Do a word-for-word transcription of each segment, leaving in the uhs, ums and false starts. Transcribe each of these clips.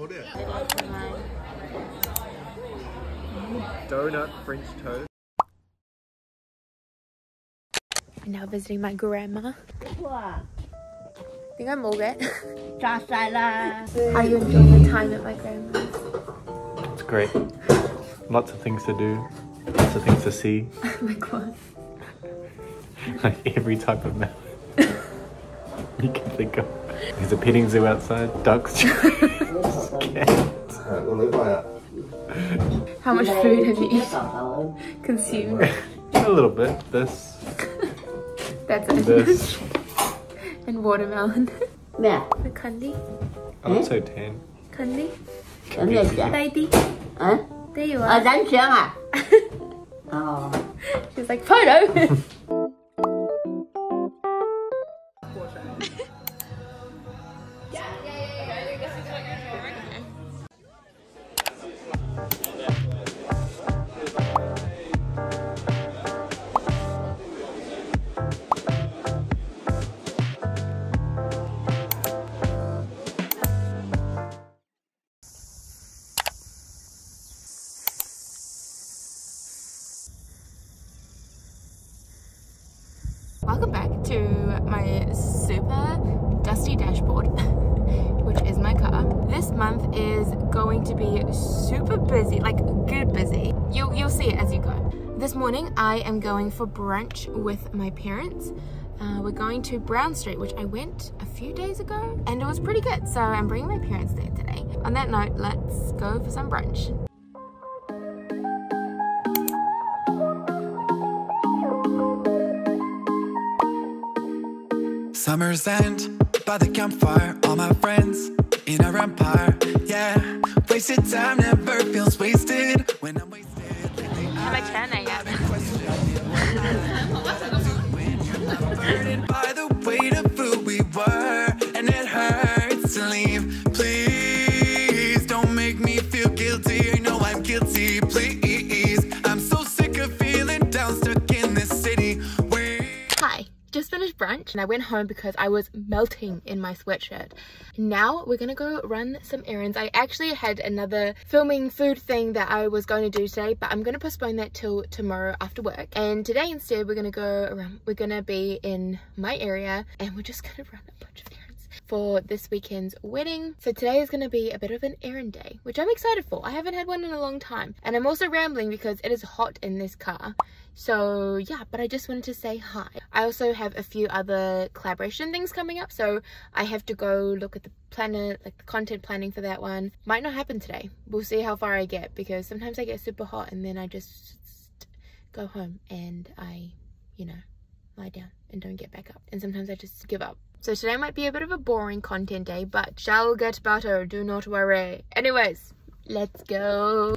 거래. Donut French toast. I'm now visiting my grandma. I think I'm all wet. How do you enjoy the time at my grandma's? It's great. Lots of things to do. Lots of things to see. Oh my god. Like every type of mouth. You can think of. There's a petting zoo outside, ducks, cats. How much food have you eaten? Consumed? A little bit. This. That's it. This. And watermelon. Yeah. The candy. I'm eh? so tan. Candy? Baby. Huh? There you are. Oh. She's like, photo! Welcome back to my super dusty dashboard, which is my car. This month is going to be super busy, like good busy. You, you'll see it as you go. This morning I am going for brunch with my parents. Uh, we're going to Brown Street, which I went a few days ago and it was pretty good. So I'm bringing my parents there today. On that note, let's go for some brunch. Summer's end, by the campfire, all my friends in our empire, yeah. Wasted time never feels wasted when I'm wasted. How much time I got? Burdened by the weight of who we were, and it hurts to leave. Please don't make me feel guilty. I know I'm guilty. Please, I'm so sick of feeling down, stuck in this city. Hi. Just finished brunch and I went home because I was melting in my sweatshirt. Now we're gonna go run some errands. I actually had another filming food thing that I was going to do today, but I'm gonna postpone that till tomorrow after work. And today instead we're gonna go around, we're gonna be in my area and we're just gonna run a bunch of errands for this weekend's wedding. So today is gonna be a bit of an errand day, which I'm excited for. I haven't had one in a long time. And I'm also rambling because it is hot in this car. So yeah, but I just wanted to say hi. I also have a few other collaboration things coming up, so I have to go look at the planner, like the content planning for that one. Might not happen today. We'll see how far I get, because sometimes I get super hot and then I just go home and I, you know, lie down and don't get back up. And sometimes I just give up. So today might be a bit of a boring content day, but shall get better, do not worry. Anyways, let's go.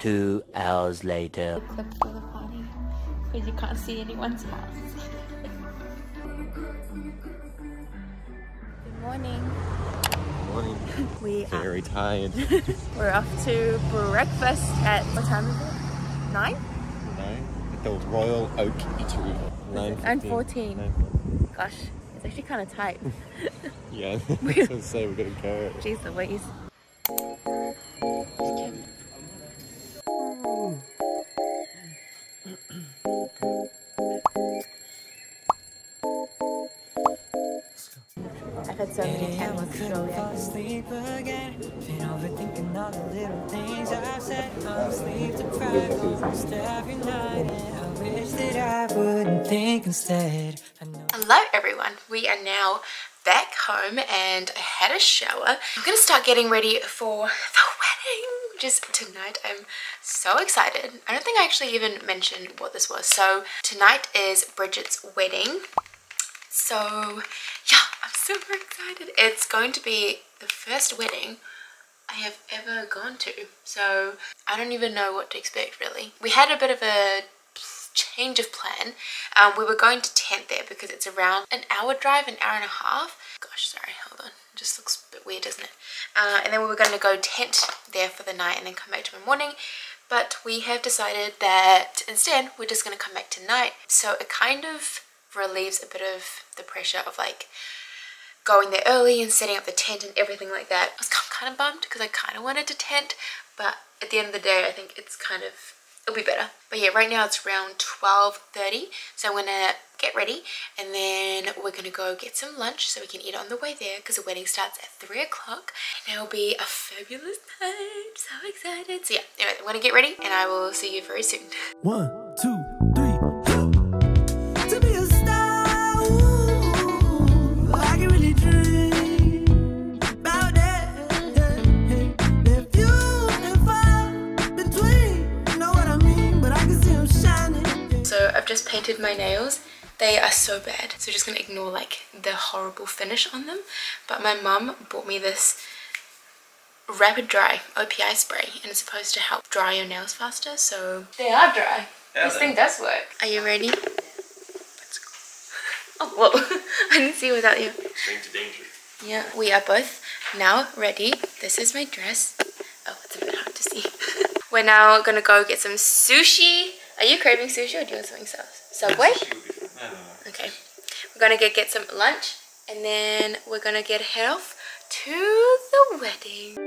Two hours later. Clips for the party, because you can't see anyone's face. Good morning. Good morning. We are very tired. We're off to breakfast at, what time is it? Nine? Nine. At the Royal Oak Eatery. Nine. And fourteen. Nine. Gosh, it's actually kind of tight. Yeah. I was gonna say we're gonna go. Jeez, the ways. I've had so many times in Australia. Hello everyone, we are now back home and I had a shower. I'm gonna start getting ready for the wedding. Just tonight. I'm so excited. I don't think I actually even mentioned what this was. So tonight is Bridget's wedding. So yeah, I'm super excited. It's going to be the first wedding I have ever gone to. So I don't even know what to expect really. We had a bit of a change of plan. Um, we were going to tent there because it's around an hour drive, an hour and a half. Gosh, sorry, hold on. It just looks a bit weird, doesn't it? Uh, and then we were going to go tent there for the night and then come back tomorrow morning. But we have decided that instead we're just going to come back tonight. So it kind of relieves a bit of the pressure of like going there early and setting up the tent and everything like that. I was kind of bummed because I kind of wanted to tent. But at the end of the day, I think it's kind of, it'll be better. But yeah, right now it's around twelve thirty. So I'm going to get ready and then we're going to go get some lunch so we can eat on the way there because the wedding starts at three o'clock. And it'll be a fabulous night. So excited. So yeah, anyway, I'm going to get ready and I will see you very soon. One, two, three. I've just painted my nails. They are so bad, so just gonna ignore like the horrible finish on them. But my mum bought me this rapid dry O P I spray and it's supposed to help dry your nails faster, so they are dry. Yeah, this thing does work. Are you ready? Let's go. Oh whoa. I didn't see without you. Straight to danger. Yeah, we are both now ready. This is my dress. Oh, it's a bit hard to see. We're now gonna go get some sushi. Are you craving sushi or do you want something else? Subway? Okay. We're going to get, get some lunch and then we're going to get head off to the wedding.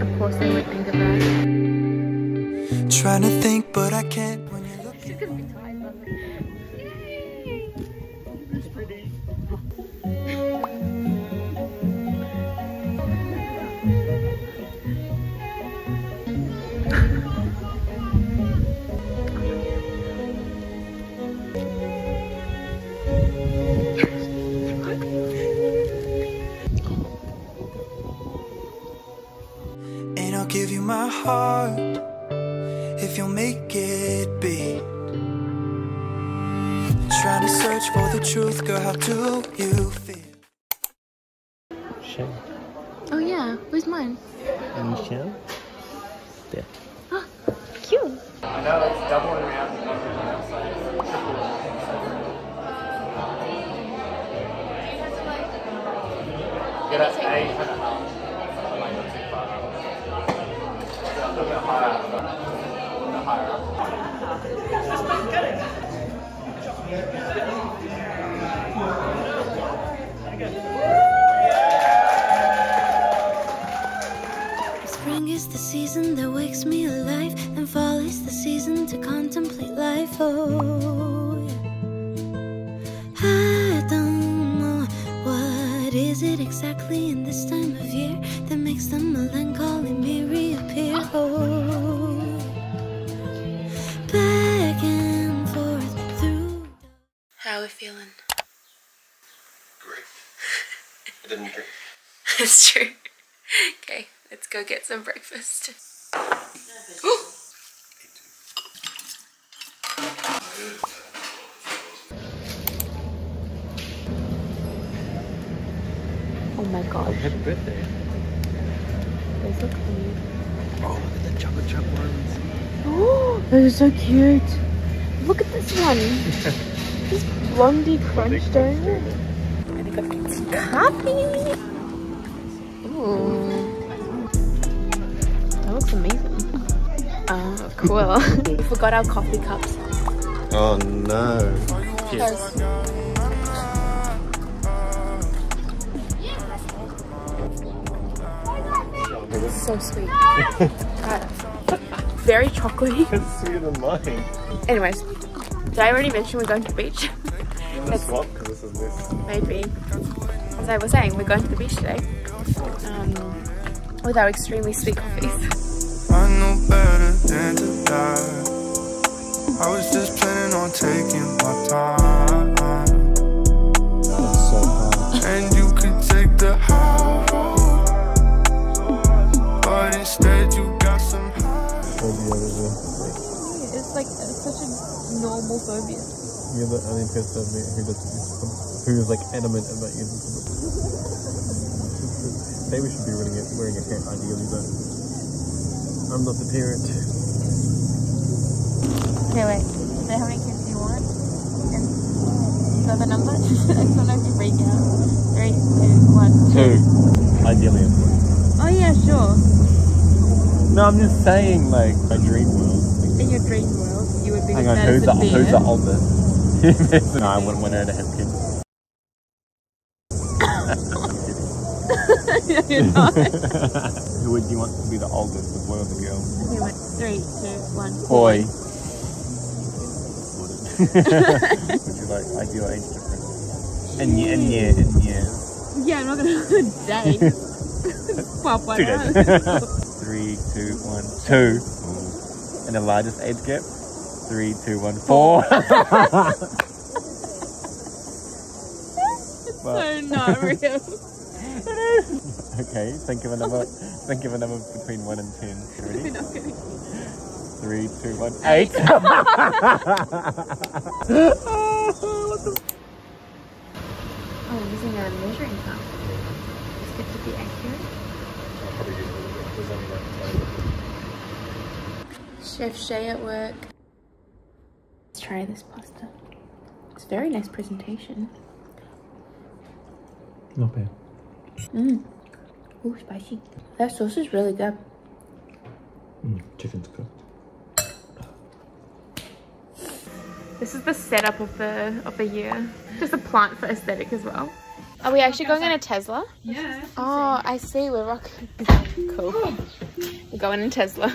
Of course I would think about it. Trying to think but I can't. When you're looking. Give you my heart if you'll make it be. Trying to search for the truth, girl. How do you feel? Shell. Oh yeah, where's mine? And Michelle? There. Ah, oh, cute. I know it's doubling around the numbers on that side. Get up eight and a half. Spring is the season that wakes me alive, and fall is the season to contemplate life. Oh, I don't know what is it exactly in this time of year that makes the melancholy me reappear. Oh. Back and forth through. How are we feeling? Great. I didn't drink. It's true. Okay, let's go get some breakfast. Oh my god. Happy birthday. Those look cute. Oh, look at the chocolate chip ones. Oh, those are so cute. Look at this one. This blondie crunch donut. I think I've got some coffee. Ooh. That looks amazing. Oh, uh, cool. We forgot our coffee cups. Oh no. Yes. It was so sweet. very chocolatey. It's sweeter than mine. Anyways, did I already mention we're going to the beach? I'm gonna swap because this is this. Maybe. As I was saying, we're going to the beach today um, with our extremely sweet coffees. I know better than to die. I was just planning on taking my time. And you could take the high road, but instead you got some high. It's like it's such a normal phobia. You're the only person I've met who doesn't do, who is like adamant about using it. Maybe we should be wearing a, wearing a hat ideally, but I'm not the parent. Okay, wait. So how many kids do you want? And is that the number? I don't know if you break it out. Three, two, one. Two. Ideally. Oh yeah, sure. No, I'm just saying, like, my dream world. In your dream world, you would be. Hang on, who's the, who's the oldest? No, I wouldn't want her to have kids. You're not. Who would you want to be the oldest, the boy or the girl? Okay, wait. Three, two, one. Boy. Would you like ideal age difference? And yeah, and yeah, and yeah. Yeah, I'm not gonna have a day. Pop one. Two days. Three, two, one, two. And the largest age gap? Three, two, one, four. It's so not real. It is. Okay, think of another. Think of another between one and ten. Ready? Not gonna... Three, two, one, eight. Oh, what the? Oh, I'm using a measuring cup. Just get to be accurate. I'll probably use it. There's only one. Chef Shay at work. Let's try this pasta. It's a very nice presentation. Not bad. Mmm. Ooh, spicy. That sauce is really good. Mm, chicken's cooked. This is the setup of the of the year. Just a plant for aesthetic as well. Are we actually going in a Tesla? Yeah. Oh, I see. We're rocking. Cool. We're going in Tesla.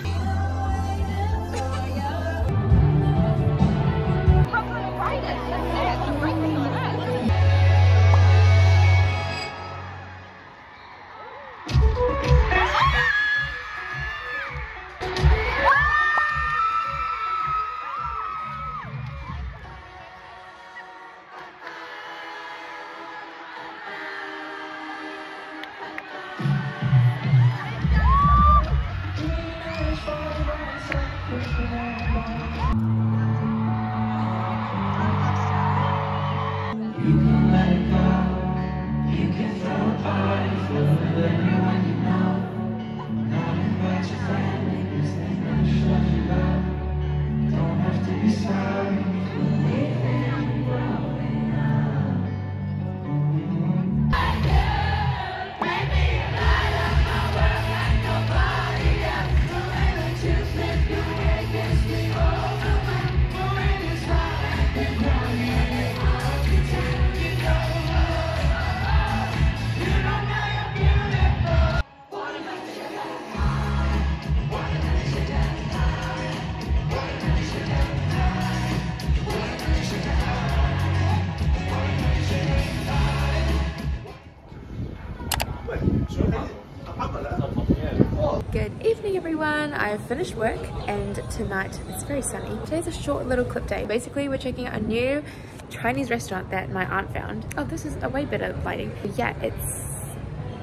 I've finished work and tonight it's very sunny. Today's a short little clip day. Basically, we're checking out a new Chinese restaurant that my aunt found. Oh, this is a way better lighting. But yeah, it's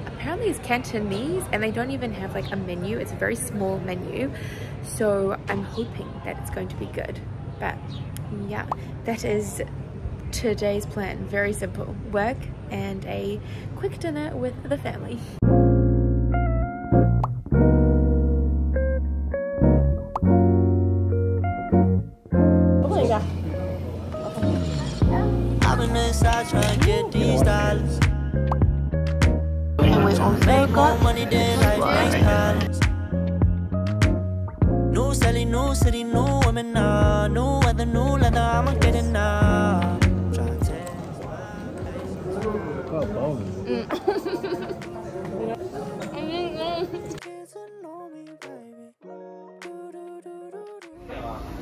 apparently it's Cantonese and they don't even have like a menu. It's a very small menu. So I'm hoping that it's going to be good. But yeah, that is today's plan. Very simple. Work and a quick dinner with the family. Mm.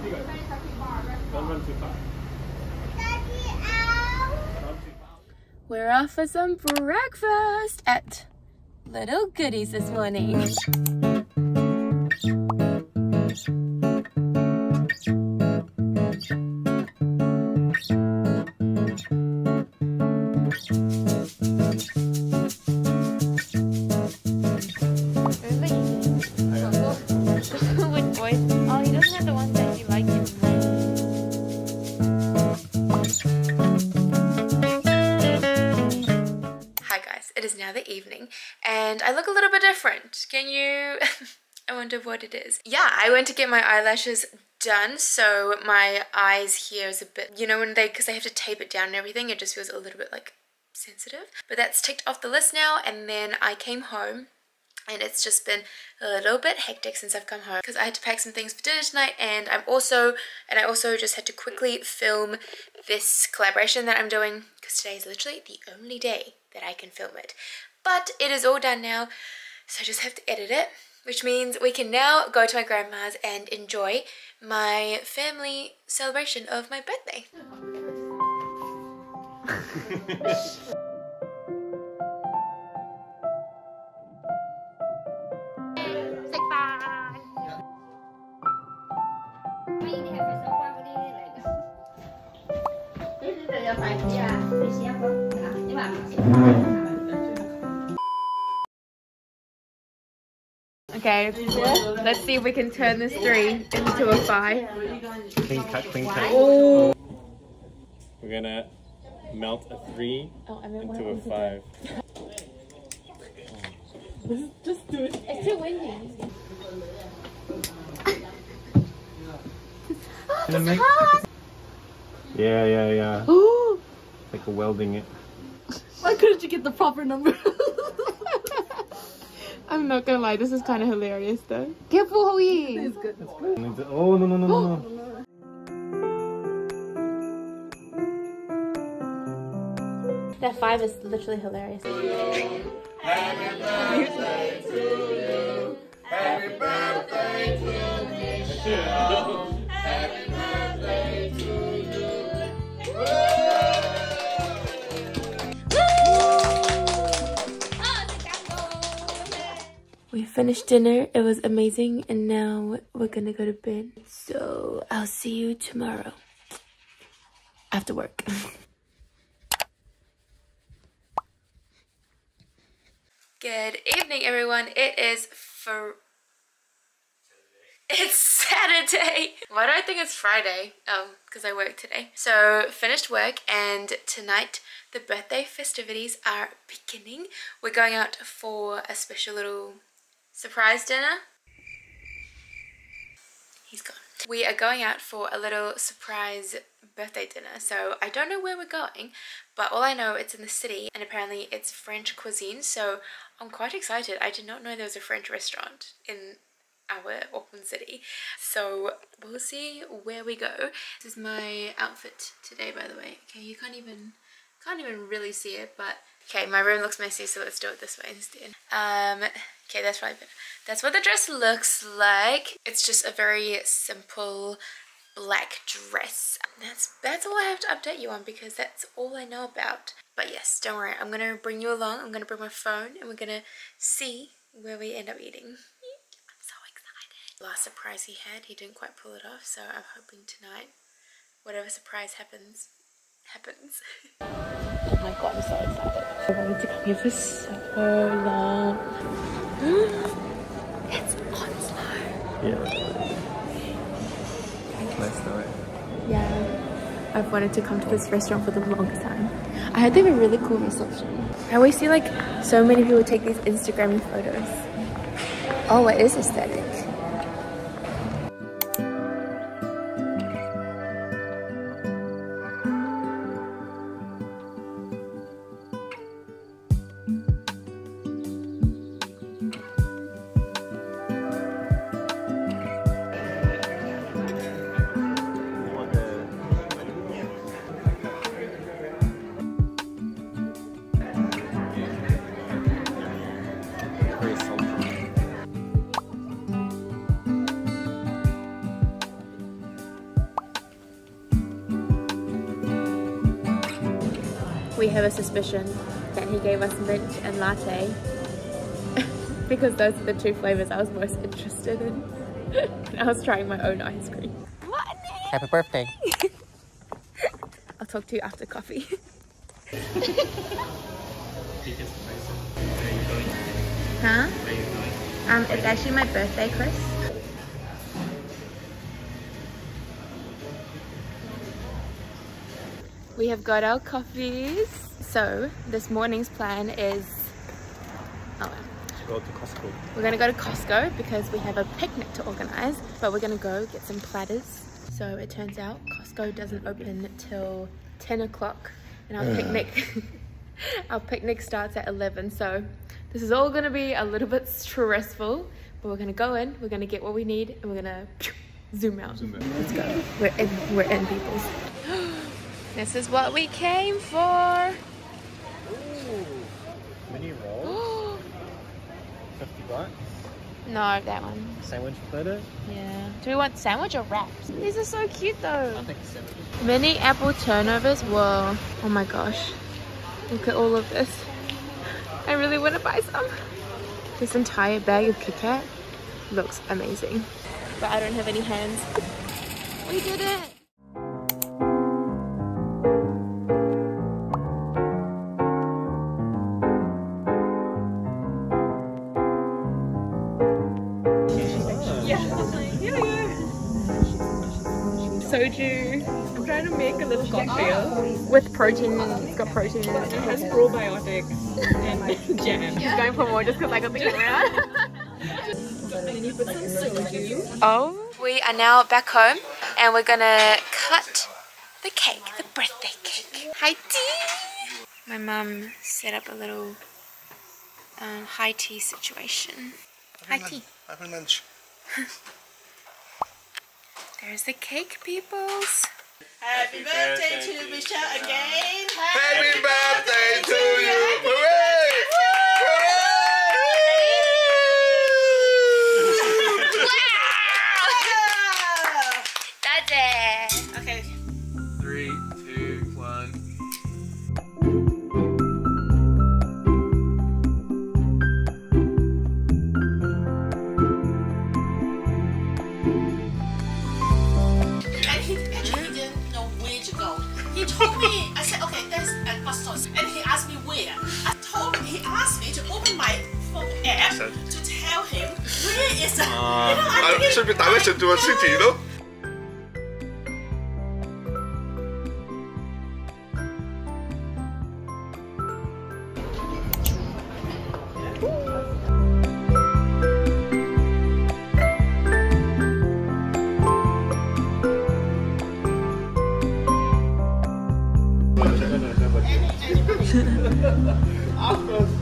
You go. Don't run too far. We're off for some breakfast at Little Goodies this morning. And I look a little bit different. Can you? I wonder what it is. Yeah, I went to get my eyelashes done, so my eyes here is a bit, you know, when they, because they have to tape it down and everything, it just feels a little bit like sensitive. But that's ticked off the list now. And then I came home and it's just been a little bit hectic since I've come home because I had to pack some things for dinner tonight, and I'm also, and I also just had to quickly film this collaboration that I'm doing because today is literally the only day that I can film it. But it is all done now, so I just have to edit it, which means we can now go to my grandma's and enjoy my family celebration of my birthday. Okay, let's see if we can turn this three into a five. Clean cut, clean cut. Oh. We're gonna melt a three oh, I mean, into a five. Just do it. It's too windy. Oh, it's hot. Yeah, yeah, yeah. Ooh. Like welding it. Why couldn't you get the proper number? I'm not gonna lie, this is kind of hilarious though. Careful, Hui! It's good. It's good. Oh, no, no, no, no, no. That five is literally hilarious. Happy birthday to you. Happy birthday to Michelle. Happy birthday to you. Woo! We finished dinner, it was amazing, and now we're gonna go to bed. So I'll see you tomorrow after work. Good evening, everyone. It is for it's Saturday. Why do I think it's Friday? Oh, because I work today. So finished work, and tonight the birthday festivities are beginning. We're going out for a special little surprise dinner. He's gone. We are going out for a little surprise birthday dinner, so I don't know where we're going, but all I know it's in the city, and apparently it's French cuisine, so I'm quite excited. I did not know there was a French restaurant in our Auckland city, so we'll see where we go. This is my outfit today, by the way. Okay, you can't even can't even really see it, but okay, my room looks messy, so let's do it this way instead. Um, okay, that's probably better. That's what the dress looks like. It's just a very simple black dress. That's, that's all I have to update you on because that's all I know about. But yes, don't worry, I'm gonna bring you along. I'm gonna bring my phone and we're gonna see where we end up eating. I'm so excited. Last surprise he had, he didn't quite pull it off, so I'm hoping tonight, whatever surprise happens, happens. Oh my god, I'm so excited. I wanted to come here for so long. It's Onslow. Yeah. Nice though. Yeah. I've wanted to come to this restaurant for the longest time. I heard they have a really cool reception. I always see like so many people take these Instagram photos. Oh, it is aesthetic. we have a suspicion that he gave us mint and latte because those are the two flavors I was most interested in. And I was trying my own ice cream. What? Happy birthday. I'll talk to you after coffee. Huh? Um, it's actually my birthday, Chris. We have got our coffees. So this morning's plan is, oh, go to Costco. We're gonna go to Costco because we have a picnic to organize, but we're gonna go get some platters. So it turns out Costco doesn't open till ten o'clock, and our picnic our picnic starts at eleven. So this is all gonna be a little bit stressful, but we're gonna go in, we're gonna get what we need, and we're gonna zoom out. Zoom out. Let's go. We're in, we're in, peoples. This is what we came for. Ooh, mini rolls. fifty bucks. No, that one. Sandwich platter? Yeah. Do we want sandwich or wraps? These are so cute though. I think sandwich. Mini apple turnovers. Whoa. Oh my gosh. Look at all of this. I really want to buy some. This entire bag of Kit Kat looks amazing. But I don't have any hands. We did it! Soju. I'm trying to make a little cocktail with protein. It's got protein in it. It has probiotics and jam. She's going for more just because I got the camera. Oh, we are now back home and we're gonna cut the cake, the birthday cake. Hi tea. My mum set up a little um, high tea situation. Hi tea. Happy lunch. There's the cake, peoples. Happy birthday to Michelle again. Happy birthday to you. Hooray! Hooray! Wow! That's it. Okay. Three, two, one. He told me, I said, okay, there's a Costco. And he asked me where. I told him, he asked me to open my phone app to tell him where is the. Uh, you know, I, I should be directed to a city, you know? Of course.